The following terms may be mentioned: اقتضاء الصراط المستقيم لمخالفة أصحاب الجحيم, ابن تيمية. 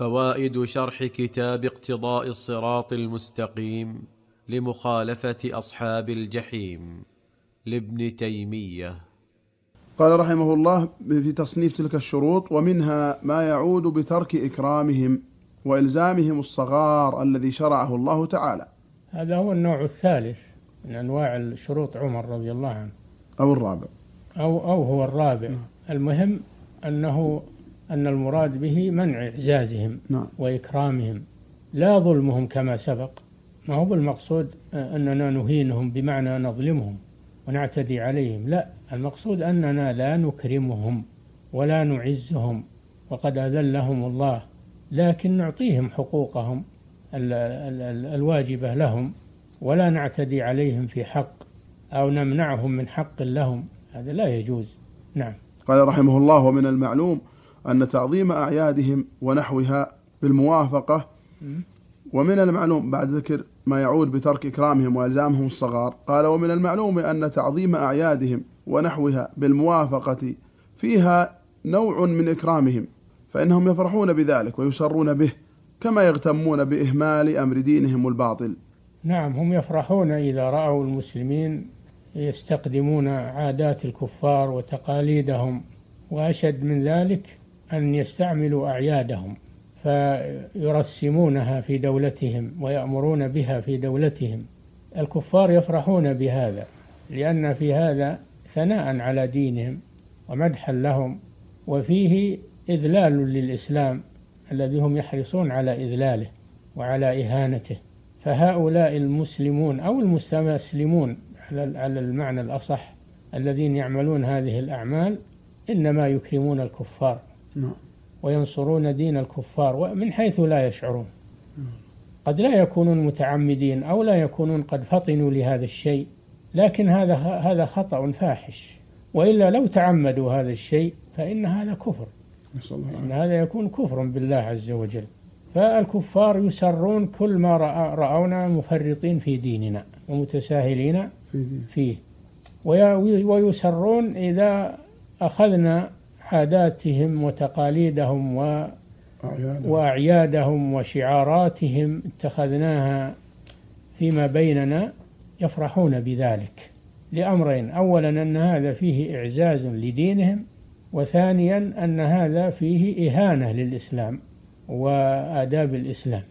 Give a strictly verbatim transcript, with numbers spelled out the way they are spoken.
فوائد شرح كتاب اقتضاء الصراط المستقيم لمخالفة أصحاب الجحيم لابن تيمية. قال رحمه الله في تصنيف تلك الشروط: ومنها ما يعود بترك إكرامهم وإلزامهم الصغار الذي شرعه الله تعالى. هذا هو النوع الثالث من أنواع الشروط عمر رضي الله عنه، أو الرابع أو, أو هو الرابع. المهم أنه أن المراد به منع إعزازهم نعم. وإكرامهم، لا ظلمهم كما سبق. ما هو المقصود أننا نهينهم بمعنى نظلمهم ونعتدي عليهم، لا، المقصود أننا لا نكرمهم ولا نعزهم، وقد أذلهم الله، لكن نعطيهم حقوقهم ال ال ال الواجبة لهم، ولا نعتدي عليهم في حق أو نمنعهم من حق لهم، هذا لا يجوز. نعم. قال رحمه الله: ومن المعلوم أن تعظيم أعيادهم ونحوها بالموافقة. ومن المعلوم بعد ذكر ما يعود بترك إكرامهم وإلزامهم الصغار، قال: ومن المعلوم أن تعظيم أعيادهم ونحوها بالموافقة فيها نوع من إكرامهم، فإنهم يفرحون بذلك ويسرون به، كما يغتمون بإهمال أمر دينهم الباطل. نعم، هم يفرحون إذا رأوا المسلمين يستقدمون عادات الكفار وتقاليدهم، وأشد من ذلك أن يستعملوا أعيادهم فيرسمونها في دولتهم ويأمرون بها في دولتهم. الكفار يفرحون بهذا لأن في هذا ثناء على دينهم ومدحا لهم، وفيه إذلال للإسلام الذي هم يحرصون على إذلاله وعلى إهانته. فهؤلاء المسلمون أو المستمسلمون على المعنى الأصح الذين يعملون هذه الأعمال إنما يكرمون الكفار وينصرون دين الكفار ومن حيث لا يشعرون، قد لا يكونون متعمدين أو لا يكونون قد فطنوا لهذا الشيء، لكن هذا هذا خطأ فاحش، وإلا لو تعمدوا هذا الشيء فإن هذا كفر، إن هذا يكون كفر بالله عز وجل. فالكفار يسرون كل ما رأونا مفرطين في ديننا ومتساهلين فيه، ويسرون إذا أخذنا عاداتهم وتقاليدهم وأعيادهم وشعاراتهم اتخذناها فيما بيننا، يفرحون بذلك لأمرين: أولا أن هذا فيه إعزاز لدينهم، وثانيا أن هذا فيه إهانة للإسلام وآداب الإسلام.